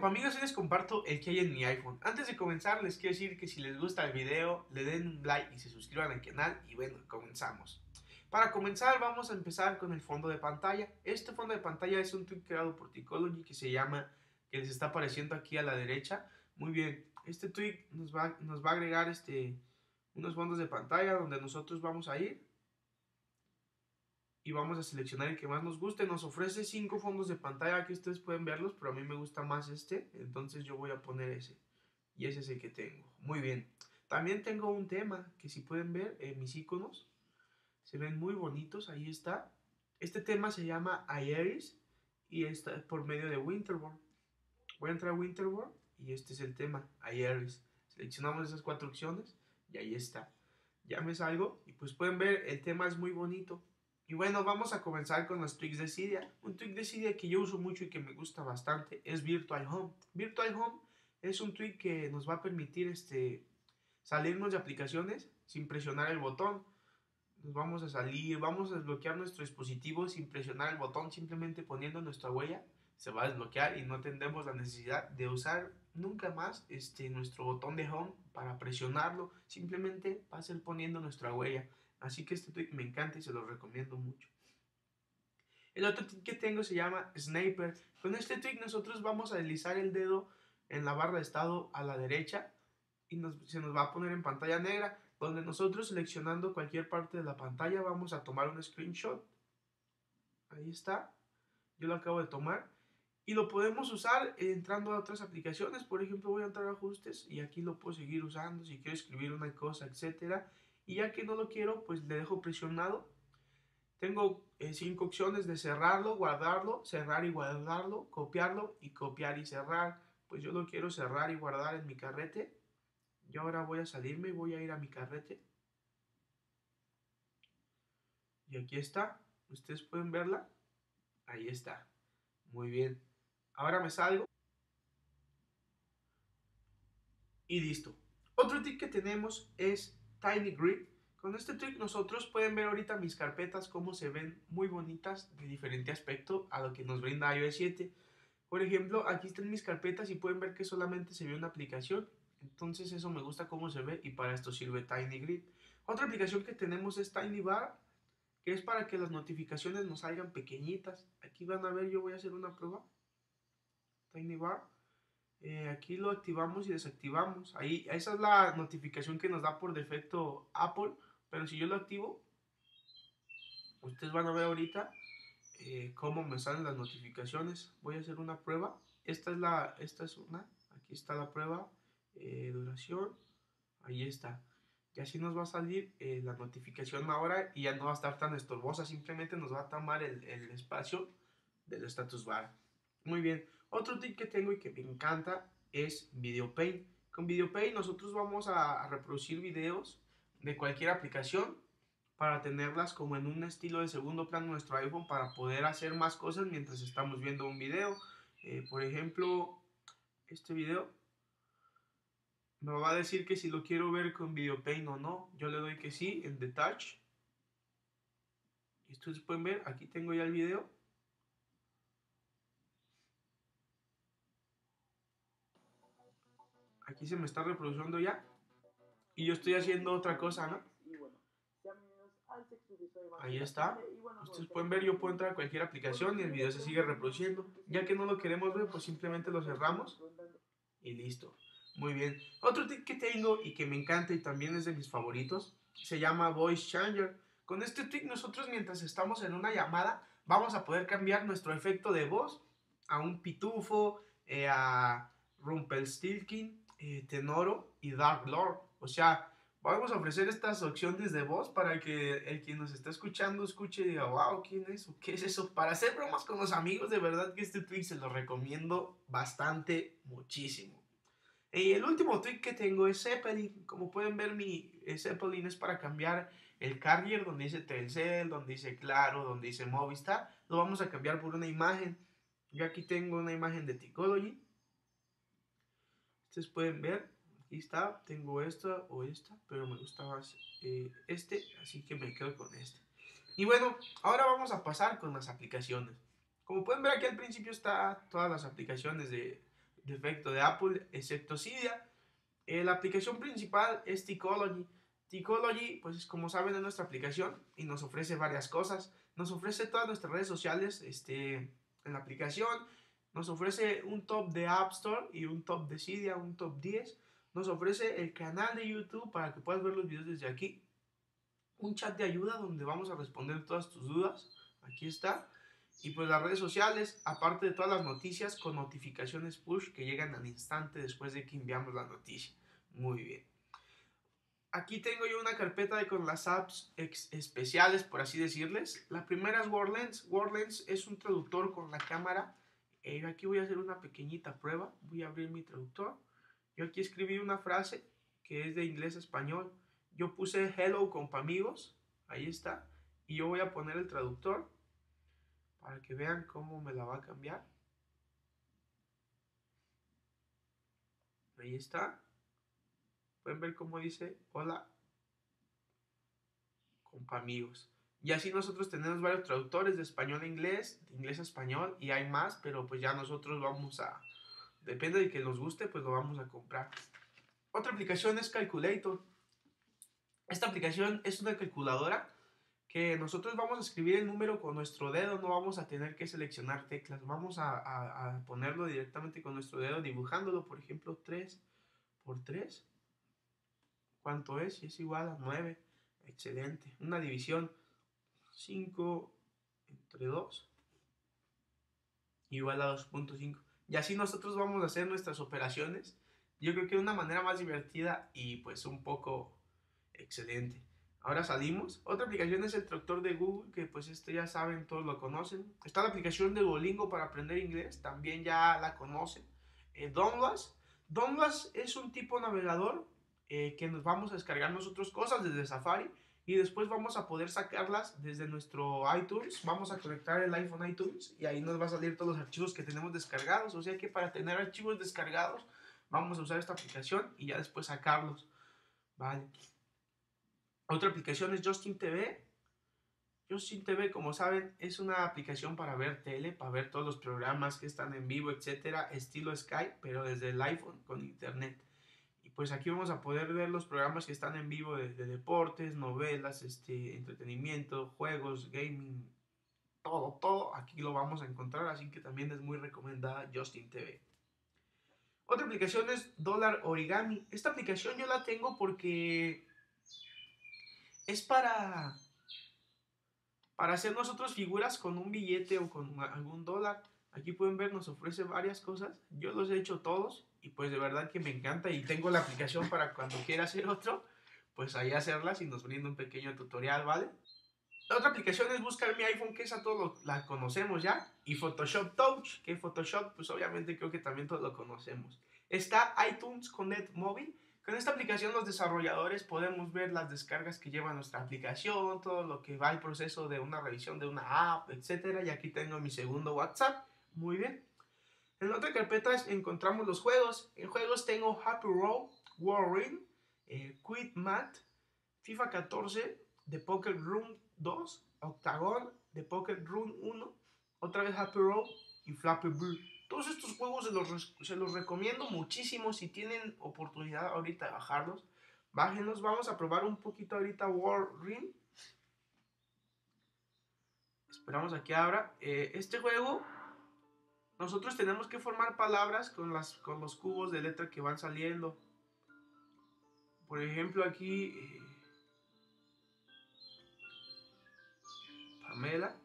para amigos, hoy les comparto el que hay en mi iPhone. Antes de comenzar, les quiero decir que si les gusta el video, le den un like y se suscriban al canal. Y bueno, comenzamos. Para comenzar, vamos a empezar con el fondo de pantalla. Este fondo de pantalla es un tweet creado por Tykology que se llama, que les está apareciendo aquí a la derecha. Muy bien, este tweet nos va a agregar unos fondos de pantalla donde nosotros vamos a ir y vamos a seleccionar el que más nos guste. Nos ofrece 5 fondos de pantalla que ustedes pueden verlos, pero a mí me gusta más este, entonces yo voy a poner ese. Y ese es el que tengo. Muy bien. También tengo un tema que si pueden ver, mis iconos se ven muy bonitos, ahí está. Este tema se llama Aeris y está por medio de Winterboard. Voy a entrar a Winterboard y este es el tema Aeris. Seleccionamos esas 4 opciones y ahí está. Ya me salgo y pues pueden ver, el tema es muy bonito. Y bueno, vamos a comenzar con los tweaks de Cydia. Un tweak de Cydia que yo uso mucho y que me gusta bastante es Virtual Home. Virtual Home es un tweak que nos va a permitir salirnos de aplicaciones sin presionar el botón. Nos vamos a salir, vamos a desbloquear nuestro dispositivo sin presionar el botón, simplemente poniendo nuestra huella se va a desbloquear y no tendremos la necesidad de usar nunca más nuestro botón de Home para presionarlo. Simplemente va a ser poniendo nuestra huella. Así que este tweak me encanta y se lo recomiendo mucho. El otro tweak que tengo se llama Sniper. Con este tweak nosotros vamos a deslizar el dedo en la barra de estado a la derecha y se nos va a poner en pantalla negra, donde nosotros seleccionando cualquier parte de la pantalla vamos a tomar un screenshot. Ahí está, yo lo acabo de tomar y lo podemos usar entrando a otras aplicaciones. Por ejemplo, voy a entrar a ajustes y aquí lo puedo seguir usando si quiero escribir una cosa, etcétera. Y ya que no lo quiero, pues le dejo presionado. Tengo 5 opciones de cerrarlo, guardarlo, cerrar y guardarlo, copiarlo y copiar y cerrar. Pues yo lo quiero cerrar y guardar en mi carrete. Yo ahora voy a salirme y voy a ir a mi carrete. Y aquí está. Ustedes pueden verla. Ahí está. Muy bien. Ahora me salgo. Y listo. Otro tip que tenemos es Tiny Grid. Con este tweak nosotros pueden ver ahorita mis carpetas cómo se ven muy bonitas de diferente aspecto a lo que nos brinda iOS 7. Por ejemplo, aquí están mis carpetas y pueden ver que solamente se ve una aplicación. Entonces eso me gusta cómo se ve y para esto sirve Tiny Grid. Otra aplicación que tenemos es Tiny Bar, que es para que las notificaciones nos salgan pequeñitas. Aquí van a ver, yo voy a hacer una prueba. Tiny Bar. Aquí lo activamos y desactivamos. Ahí, esa es la notificación que nos da por defecto Apple. Pero si yo lo activo, ustedes van a ver ahorita cómo me salen las notificaciones. Voy a hacer una prueba. Esta es una. Aquí está la prueba. Duración. Ahí está. Y así nos va a salir la notificación ahora. Y ya no va a estar tan estorbosa. Simplemente nos va a tomar el espacio del status bar. Muy bien. Otro tip que tengo y que me encanta es VideoPaint. Con VideoPaint nosotros vamos a reproducir videos de cualquier aplicación para tenerlas como en un estilo de segundo plano en nuestro iPhone para poder hacer más cosas mientras estamos viendo un video. Por ejemplo, este video me va a decir que si lo quiero ver con VideoPaint o no. Yo le doy que sí en The Touch. Y ustedes pueden ver, aquí tengo ya el video. Aquí se me está reproduciendo ya. Y yo estoy haciendo otra cosa, ¿no? Ahí está. Ustedes pueden ver, yo puedo entrar a cualquier aplicación y el video se sigue reproduciendo. Ya que no lo queremos ver, pues simplemente lo cerramos. Y listo. Muy bien. Otro tip que tengo y que me encanta y también es de mis favoritos, se llama Voice Changer. Con este tip nosotros mientras estamos en una llamada, vamos a poder cambiar nuestro efecto de voz a un pitufo, a Rumpelstiltskin, Tenoro y Dark Lord. O sea, vamos a ofrecer estas opciones de voz para que el que nos está escuchando escuche y diga, wow, ¿quién es? ¿Qué es eso? Para hacer bromas con los amigos, de verdad que este tweak se lo recomiendo bastante, muchísimo. Y el último tweak que tengo es Zeppelin. Como pueden ver, mi Zeppelin es para cambiar el carrier, donde dice Telcel, donde dice Claro, donde dice Movistar. Lo vamos a cambiar por una imagen. Yo aquí tengo una imagen de Tykology. Ustedes pueden ver, aquí está, tengo esta o esta, pero me gusta más así que me quedo con este. Y bueno, ahora vamos a pasar con las aplicaciones. Como pueden ver aquí al principio está todas las aplicaciones de, defecto de Apple, excepto Cydia. La aplicación principal es Tykology. Tykology, pues como saben, es nuestra aplicación y nos ofrece varias cosas. Nos ofrece todas nuestras redes sociales en la aplicación. Nos ofrece un top de App Store y un top de Cydia, un top 10. Nos ofrece el canal de YouTube para que puedas ver los videos desde aquí. Un chat de ayuda donde vamos a responder todas tus dudas. Aquí está. Y pues las redes sociales, aparte de todas las noticias con notificaciones push que llegan al instante después de que enviamos la noticia. Muy bien. Aquí tengo yo una carpeta con las apps especiales, por así decirles. La primera es WordLens. WordLens es un traductor con la cámara. Aquí voy a hacer una pequeñita prueba. Voy a abrir mi traductor. Yo aquí escribí una frase que es de inglés a español. Yo puse hello compa amigos. Ahí está. Y yo voy a poner el traductor para que vean cómo me la va a cambiar. Ahí está. Pueden ver cómo dice hola compa amigos. Y así nosotros tenemos varios traductores de español a inglés, de inglés a español, y hay más, pero pues ya nosotros vamos a, depende de que nos guste, pues lo vamos a comprar. Otra aplicación es Calculator. Esta aplicación es una calculadora que nosotros vamos a escribir el número con nuestro dedo, no vamos a tener que seleccionar teclas, vamos a ponerlo directamente con nuestro dedo, dibujándolo, por ejemplo, 3 por 3. ¿Cuánto es? Es igual a 9. Excelente. Una división. 5 entre 2 igual a 2.5. Y así nosotros vamos a hacer nuestras operaciones. Yo creo que de una manera más divertida y pues un poco excelente. Ahora salimos. Otra aplicación es el traductor de Google, que pues ya saben, todos lo conocen. Está la aplicación de Bolingo para aprender inglés, también ya la conocen. Downloads. Downloads es un tipo navegador que nos vamos a descargar nosotros cosas desde Safari. Y después vamos a poder sacarlas desde nuestro iTunes. Vamos a conectar el iPhone a iTunes y ahí nos va a salir todos los archivos que tenemos descargados. O sea que para tener archivos descargados vamos a usar esta aplicación y ya después sacarlos. Vale. Otra aplicación es Justin TV. Justin TV, como saben, es una aplicación para ver tele, para ver todos los programas que están en vivo, etcétera, estilo Skype, pero desde el iPhone con internet. Pues aquí vamos a poder ver los programas que están en vivo de deportes, novelas, entretenimiento, juegos, gaming, todo, todo. Aquí lo vamos a encontrar, así que también es muy recomendada Justin TV. Otra aplicación es Dólar Origami. Esta aplicación yo la tengo porque es para hacer nosotros figuras con un billete o con algún dólar. Aquí pueden ver, nos ofrece varias cosas. Yo los he hecho todos y pues de verdad que me encanta. Y tengo la aplicación para cuando quiera hacer otro, pues ahí hacerlas y nos brinda un pequeño tutorial, ¿vale? La otra aplicación es Buscar mi iPhone, que esa todos la conocemos ya. Y Photoshop Touch, que Photoshop pues obviamente creo que también todos lo conocemos. Está iTunes Connect Mobile. Con esta aplicación los desarrolladores podemos ver las descargas que lleva nuestra aplicación, todo lo que va el proceso de una revisión de una app, etc. Y aquí tengo mi segundo WhatsApp. Muy bien. En otra carpeta encontramos los juegos. En juegos tengo Happy Roll, War Ring, Quick Math, FIFA 14, The Pocket Room 2, Octagon, The Pocket Room 1, otra vez Happy Roll y Flappy Bird. Todos estos juegos se los recomiendo muchísimo. Si tienen oportunidad ahorita de bajarlos, bájenlos. Vamos a probar un poquito ahorita War Ring. Esperamos a que abra. Este juego, nosotros tenemos que formar palabras con los cubos de letra que van saliendo. Por ejemplo, aquí Pamela.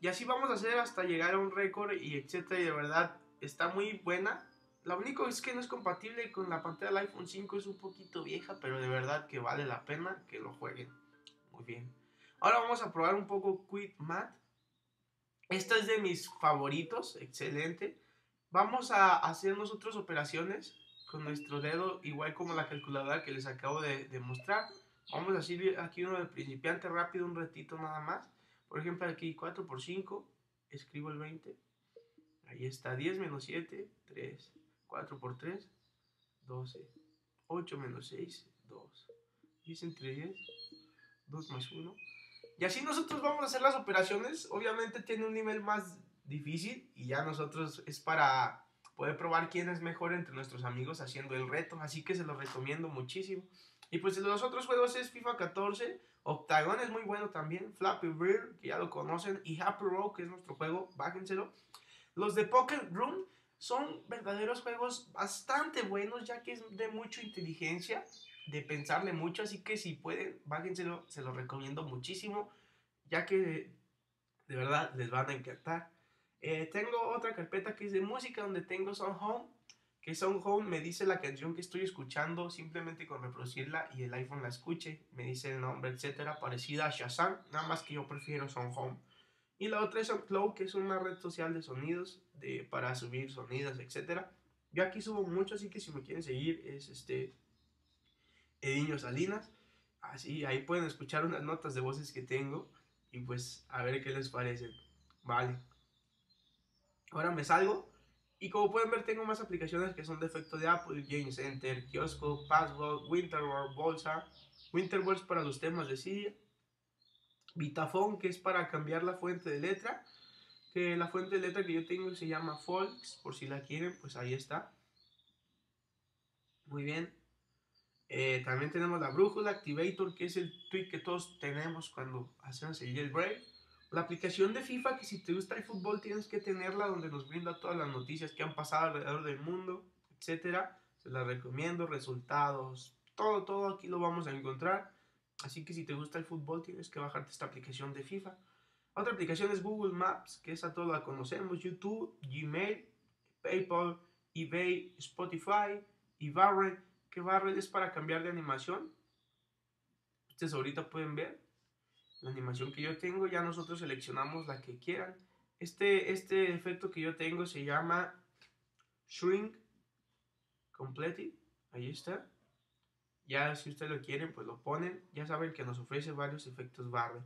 Y así vamos a hacer hasta llegar a un récord y etcétera. Y de verdad está muy buena. Lo único es que no es compatible con la pantalla del iPhone 5. Es un poquito vieja, pero de verdad que vale la pena que lo jueguen. Muy bien. Ahora vamos a probar un poco Quick Math. Esta es de mis favoritos, excelente. Vamos a hacer nosotros operaciones con nuestro dedo, igual como la calculadora que les acabo de mostrar. Vamos a hacer aquí uno de principiante rápido, un ratito nada más. Por ejemplo, aquí 4 por 5, escribo el 20. Ahí está, 10 menos 7, 3. 4 por 3, 12. 8 menos 6, 2. 10 entre 10, 2 más 1. Y así nosotros vamos a hacer las operaciones. Obviamente tiene un nivel más difícil y ya nosotros es para poder probar quién es mejor entre nuestros amigos haciendo el reto, así que se los recomiendo muchísimo. Y pues los otros juegos es FIFA 14, Octagon es muy bueno también, Flappy Bird, que ya lo conocen, y Happy Roll, que es nuestro juego, bájenselo. Los de Pocket Room son verdaderos juegos bastante buenos, ya que es de mucha inteligencia, de pensarle mucho, así que si pueden, bájenselo, se los recomiendo muchísimo, ya que de verdad les van a encantar. Tengo otra carpeta que es de música, donde tengo Songhome, que Songhome me dice la canción que estoy escuchando simplemente con reproducirla y el iPhone la escuche, me dice el nombre, etcétera, parecida a Shazam, nada más que yo prefiero Songhome. Y la otra es SoundCloud, que es una red social de sonidos, para subir sonidos, etcétera. Yo aquí subo mucho, así que si me quieren seguir es Ediño Salinas, así ahí pueden escuchar unas notas de voces que tengo y pues a ver qué les parecen, vale. Ahora me salgo y como pueden ver tengo más aplicaciones que son de efecto de Apple, Game Center, Kiosco, Password, Winterboard, Bolsa, Winterboard es para los temas de Cydia, Vitafone, que es para cambiar la fuente de letra, que la fuente de letra que yo tengo se llama Folks, por si la quieren, pues ahí está. Muy bien. También tenemos la brújula, Activator, que es el tweet que todos tenemos cuando hacemos el jailbreak. La aplicación de FIFA, que si te gusta el fútbol tienes que tenerla, donde nos brinda todas las noticias que han pasado alrededor del mundo, etcétera. Se las recomiendo, resultados, todo aquí lo vamos a encontrar. Así que si te gusta el fútbol tienes que bajarte esta aplicación de FIFA. Otra aplicación es Google Maps, que esa todos la conocemos, YouTube, Gmail, PayPal, eBay, Spotify y Barrel, que Barrel es para cambiar de animación. Ustedes ahorita pueden ver la animación que yo tengo, ya nosotros seleccionamos la que quieran. Este efecto que yo tengo se llama Shrink Complete, ahí está. Ya si ustedes lo quieren, pues lo ponen. Ya saben que nos ofrece varios efectos barra.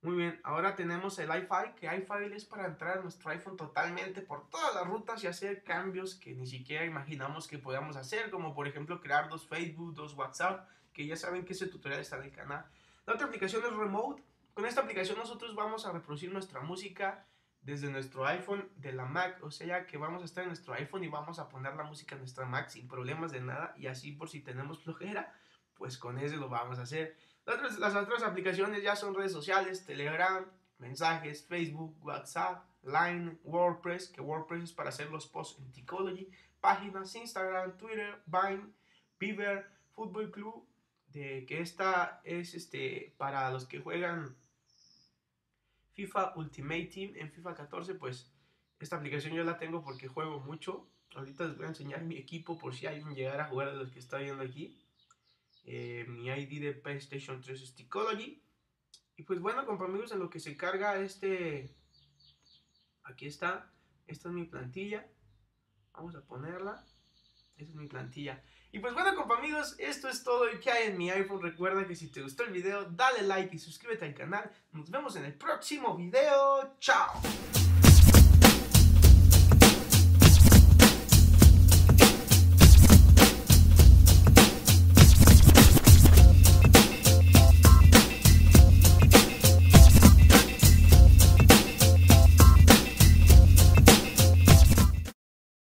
Muy bien, ahora tenemos el iFile, que iFile es para entrar a nuestro iPhone totalmente por todas las rutas y hacer cambios que ni siquiera imaginamos que podamos hacer, como por ejemplo crear dos Facebook, dos WhatsApp, que ya saben que ese tutorial está en el canal. La otra aplicación es Remote. Con esta aplicación nosotros vamos a reproducir nuestra música desde nuestro iPhone de la Mac, o sea que vamos a estar en nuestro iPhone y vamos a poner la música en nuestra Mac sin problemas de nada, y así por si tenemos flojera, pues con eso lo vamos a hacer. Las otras aplicaciones ya son redes sociales, Telegram, mensajes, Facebook, WhatsApp, Line, WordPress, que WordPress es para hacer los posts en Tykology, páginas, Instagram, Twitter, Vine, Beaver, Fútbol Club, que esta es para los que juegan FIFA Ultimate Team en FIFA 14, pues esta aplicación yo la tengo porque juego mucho. Ahorita les voy a enseñar mi equipo por si alguien llegara a jugar de los que está viendo aquí. Mi ID de PlayStation 3 es Tykology. Y pues bueno, compañeros, en lo que se carga aquí está. Esta es mi plantilla. Vamos a ponerla. Esa es mi plantilla. Y pues bueno, compañeros, esto es todo el que hay en mi iPhone. Recuerda que si te gustó el video, dale like y suscríbete al canal. Nos vemos en el próximo video. ¡Chao!